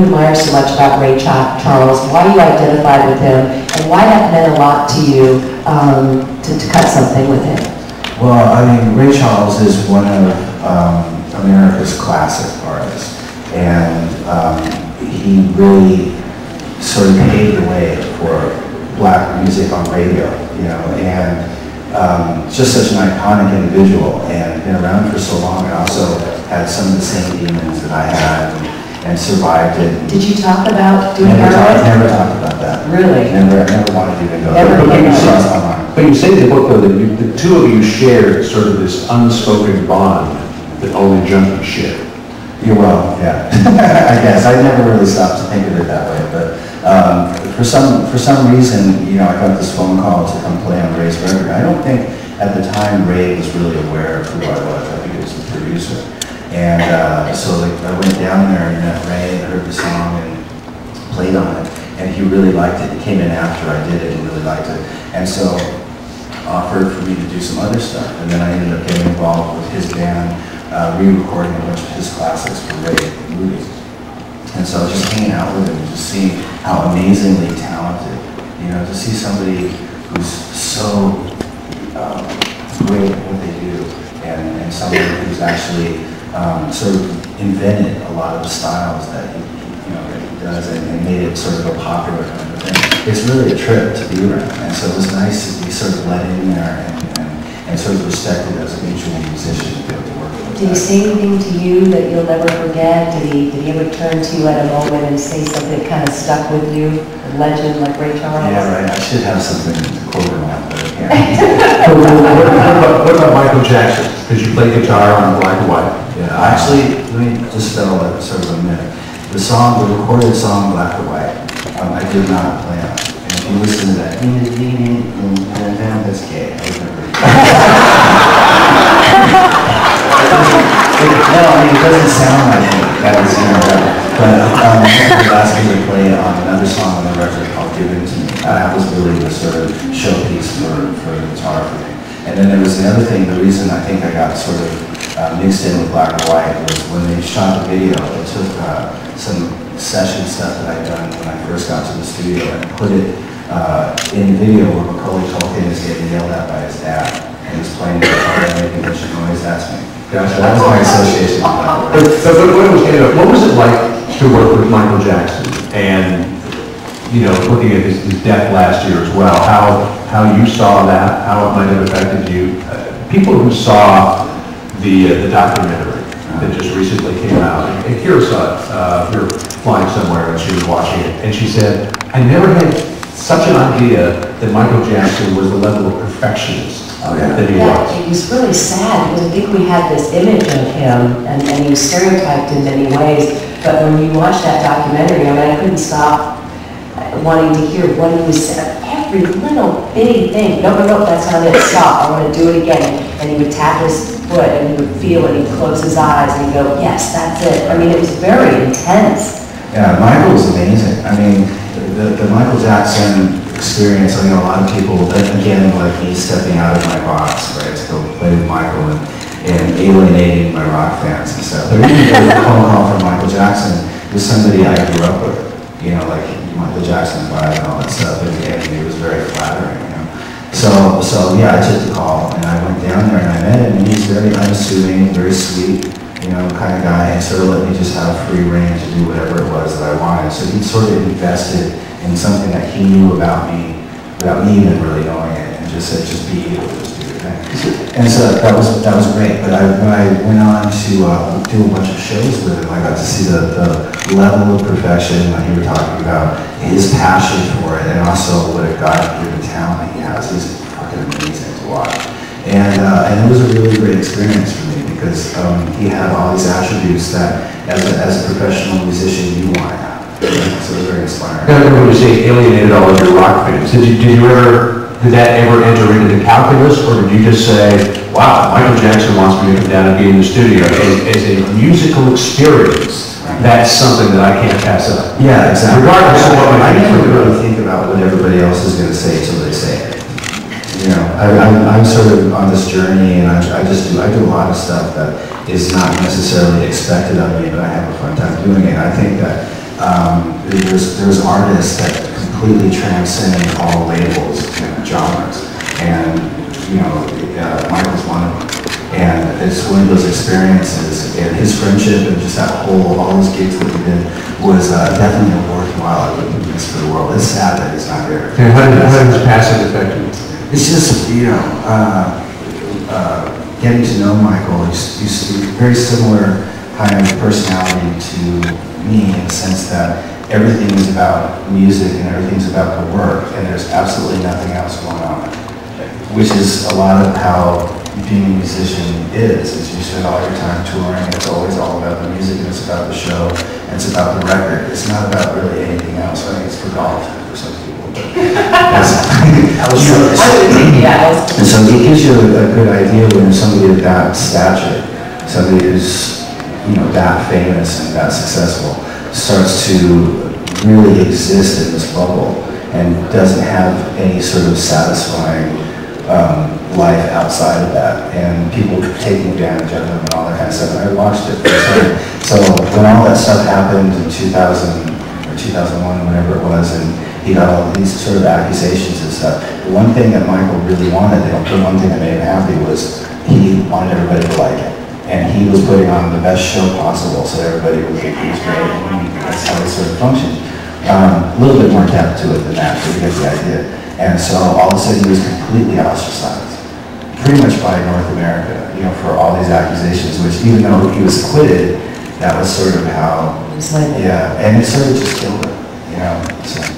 Admire so much about Ray Charles. Why you identified with him, and why that meant a lot to you to cut something with him? Well, I mean, Ray Charles is one of America's classic artists, and he really sort of paved the way for black music on radio, you know, and just such an iconic individual, and been around for so long, and also had some of the same demons that I had. And survived it. Did you talk about doing that? Never talked about that. Really? Never wanted to even go there. But you say in the book, though, that the two of you shared sort of this unspoken bond that only junkies share. You're wrong, yeah. I guess. I never really stopped to think of it that way. But for some reason, you know, I got this phone call to come play on Ray's record. I don't think at the time Ray was really aware of who I was. I think it was the producer. And so like, I went down there and met Ray and heard the song and played on it. And he really liked it. He came in after I did it and really liked it. And so offered for me to do some other stuff. And then I ended up getting involved with his band, re-recording a bunch of his classics for Ray movies. And so I was just hanging out with him and just seeing how amazingly talented, you know, to see somebody who's so great at what they do and somebody who's actually sort of invented a lot of the styles that he does and made it sort of a popular kind of thing. It's really a trip to be around, and so it was nice to be sort of let in there and sort of respected as a mutual musician to be able to work with. Did he say anything to you that you'll never forget? Did he ever turn to you at a moment and say something that kind of stuck with you? A legend like Ray Charles? Yeah, right. I should have something to quote around, but I can't. What about Michael Jackson? Because you play guitar on Black or White. Yeah, actually, let me just spell it sort of a minute. The song, the recorded song, Black or White, I did not play on. And if you listen to that, that's gay. I remember. No, I mean, it doesn't sound like it. That was, you know, but they asked me to play on another song on the record called Give It To Me. That was really the sort of showpiece for guitar for me. And then there was another thing, the reason I think I got sort of mixed in with Black or White was when they shot the video, they took some session stuff that I'd done when I first got to the studio and put it in the video where Macaulay Culkin is getting yelled at by his dad and he's playing the guitar and making a bunch of noise. That's me. Gotcha. That was my association with Black or White. But what was it like to work with Michael Jackson? And, you know, looking at his death last year as well, how you saw that, how it might have affected you. People who saw the documentary that just recently came out, and Kira saw it, we were flying somewhere and she was watching it, and she said, I never had such an idea that Michael Jackson was the level of perfectionist that he was. It was really sad, because I think we had this image of him, and he was stereotyped in many ways, but when you watch that documentary, I mean, I couldn't stop wanting to hear what he was saying. Every little bitty thing. No, that's not it. Stop. I want to do it again. And he would tap his foot and he would feel it. He'd close his eyes and he'd go, yes, that's it. I mean, it was very intense. Yeah, Michael was amazing. I mean, the Michael Jackson experience, I mean, a lot of people, again, like me stepping out of my box, right, to go play with Michael and alienating my rock fans and stuff. But even the phone call from Michael Jackson was somebody I grew up with. You know, like Michael Jackson Five and all that stuff, and it was very flattering, you know. So yeah, I took the call and I went down there and I met him, and he's very unassuming, very sweet, you know, kind of guy, and sort of let me just have free reign to do whatever it was that I wanted. So he sort of invested in something that he knew about me, without me even really knowing it, and just said, just be you, just do your thing. And so that was great. But when I went on to do a bunch of shows with him, I got to see the level of perfection that you were talking about, his passion for it, and also what a God-given talent he has. He's fucking amazing to watch. And it was a really great experience for me because he had all these attributes that, as a professional musician, you want to have. So it was very inspiring. When you say alienated all of your rock fans, did that ever enter into the calculus, or did you just say, wow, Michael Jackson wants me to come down and be in the studio? As a musical experience, that's something that I can't pass up. Yeah, exactly. Regardless of what I never really think about what everybody else is going to say until they say it. You know, I'm sort of on this journey, and I do a lot of stuff that is not necessarily expected of me, but I have a fun time doing it. I think that There's artists that completely transcend all labels and genres, and you know, Michael's one of them. And it's one of those experiences, and his friendship and just that whole, all those gigs that we did was definitely a worthwhile piece for the world. It's sad that he's not here. And how did his passing affect you? It's just, you know, getting to know Michael. He's very similar kind of personality to me in the sense that everything is about music and everything's about the work, and there's absolutely nothing else going on, which is a lot of how being a musician is you spend all your time touring, and it's always all about the music, and it's about the show, and it's about the record. It's not about really anything else. I think it's for golf for some people. But and so it gives you a good idea when somebody of that stature, somebody who's, you know, that famous and that successful, starts to really exist in this bubble and doesn't have any sort of satisfying life outside of that, and people taking advantage of them and all that kind of stuff. And I watched it for a second. So when all that stuff happened in 2000 or 2001, whenever it was, and he got all these sort of accusations and stuff, the one thing that Michael really wanted, the one thing that made him happy, was he wanted everybody to like it. And he was putting on the best show possible, so everybody would think he was great. And that's how he sort of functioned. A little bit more depth to it than that, but you get the idea. And so all of a sudden he was completely ostracized, pretty much by North America, you know, for all these accusations, which even though he was acquitted, that was sort of how, yeah, and it sort of just killed him, you know, so.